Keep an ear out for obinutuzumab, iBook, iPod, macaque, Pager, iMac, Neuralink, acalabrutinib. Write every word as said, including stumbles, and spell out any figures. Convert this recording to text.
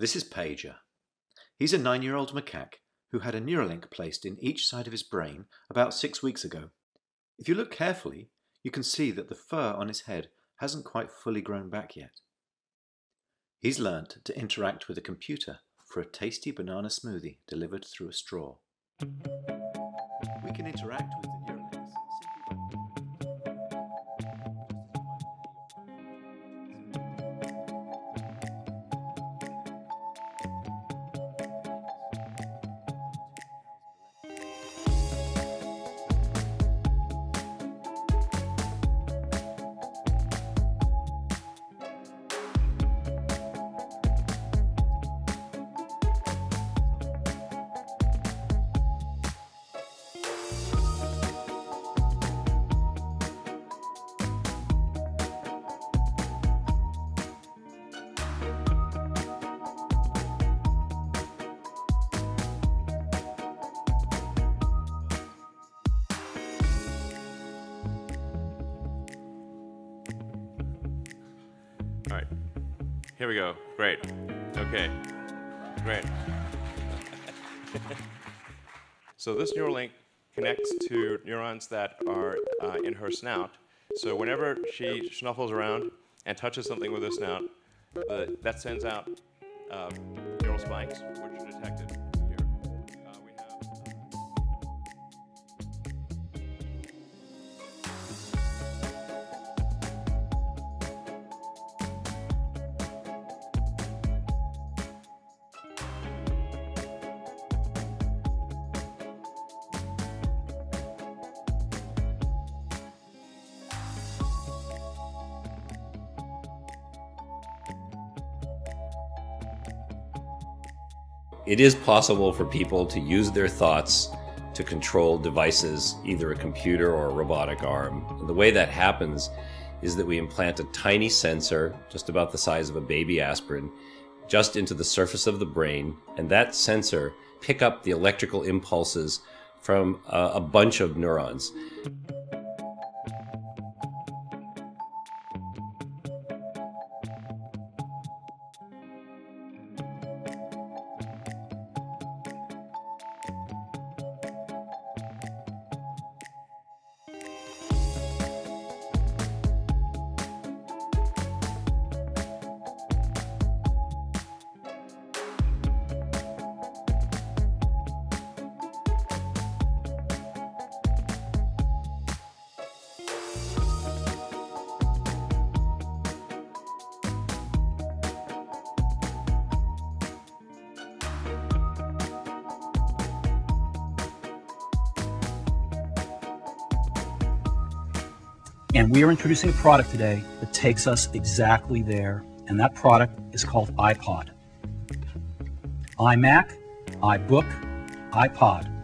This is Pager. He's a nine-year-old macaque who had a Neuralink placed in each side of his brain about six weeks ago. If you look carefully, you can see that the fur on his head hasn't quite fully grown back yet. He's learnt to interact with a computer for a tasty banana smoothie delivered through a straw. We can interact with the Neuralinks simply by... All right, here we go. Great. Okay. Great. So this Neuralink connects to neurons that are uh, in her snout. So whenever she snuffles around and touches something with her snout, uh, that sends out uh, neural spikes, which are detected. It is possible for people to use their thoughts to control devices, either a computer or a robotic arm. And the way that happens is that we implant a tiny sensor, just about the size of a baby aspirin, just into the surface of the brain, and that sensor picks up the electrical impulses from a, a bunch of neurons. And we are introducing a product today that takes us exactly there, and that product is called iPod. iMac, iBook, iPod.